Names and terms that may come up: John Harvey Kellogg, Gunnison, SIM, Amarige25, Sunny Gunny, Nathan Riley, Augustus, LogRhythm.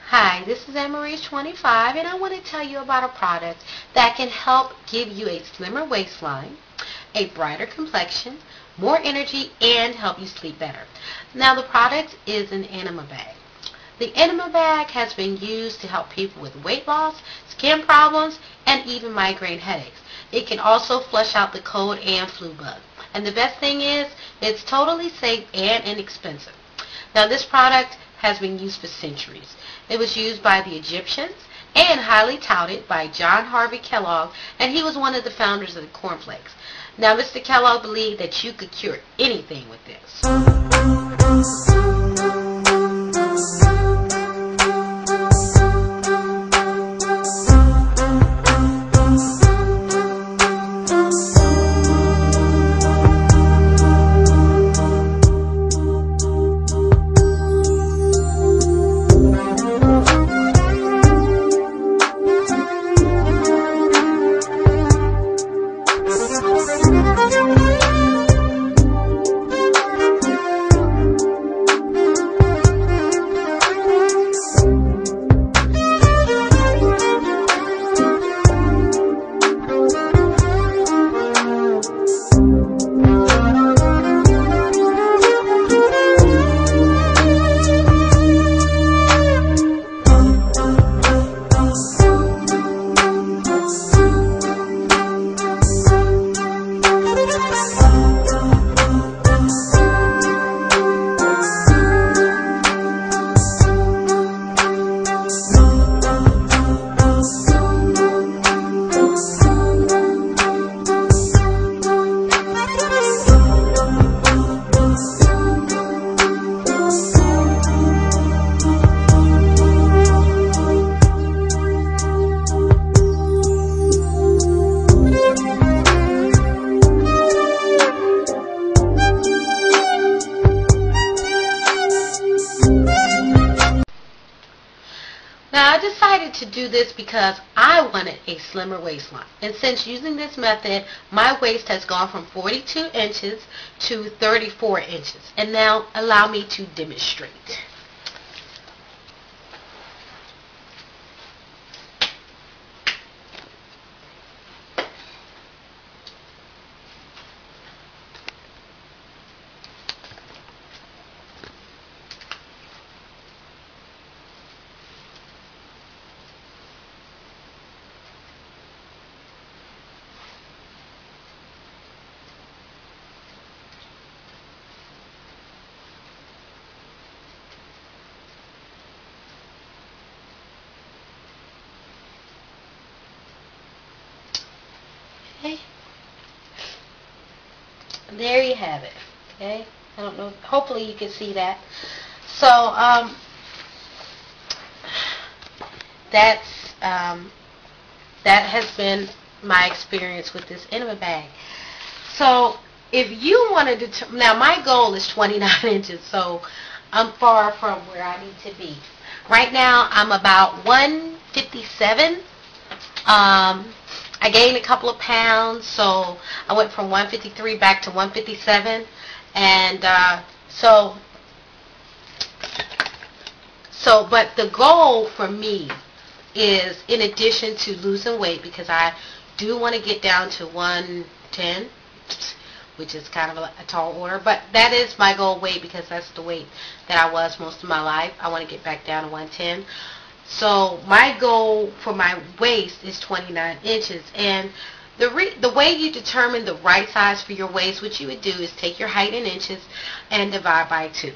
Hi, this is Amarige25 and I want to tell you about a product that can help give you a slimmer waistline, a brighter complexion, more energy, and help you sleep better. Now the product is an enema bag. The enema bag has been used to help people with weight loss, skin problems, and even migraine headaches. It can also flush out the cold and flu bug. And the best thing is, it's totally safe and inexpensive. Now this product has been used for centuries. It was used by the Egyptians and highly touted by John Harvey Kellogg, and he was one of the founders of the cornflakes. Now Mr. Kellogg believed that you could cure anything with this. Now I decided to do this because I wanted a slimmer waistline, and since using this method my waist has gone from 42 inches to 34 inches, and now allow me to demonstrate. There you have it. Okay, I don't know, hopefully you can see that. So that has been my experience with this enema bag. So if you wanted to, now my goal is 29 inches, so I'm far from where I need to be. Right now I'm about 157. I gained a couple of pounds, so I went from 153 back to 157, and but the goal for me is, in addition to losing weight, because I do want to get down to 110, which is kind of a tall order, but that is my goal weight, because that's the weight that I was most of my life. I want to get back down to 110. So my goal for my waist is 29 inches, and the way you determine the right size for your waist, what you would do is take your height in inches and divide by 2.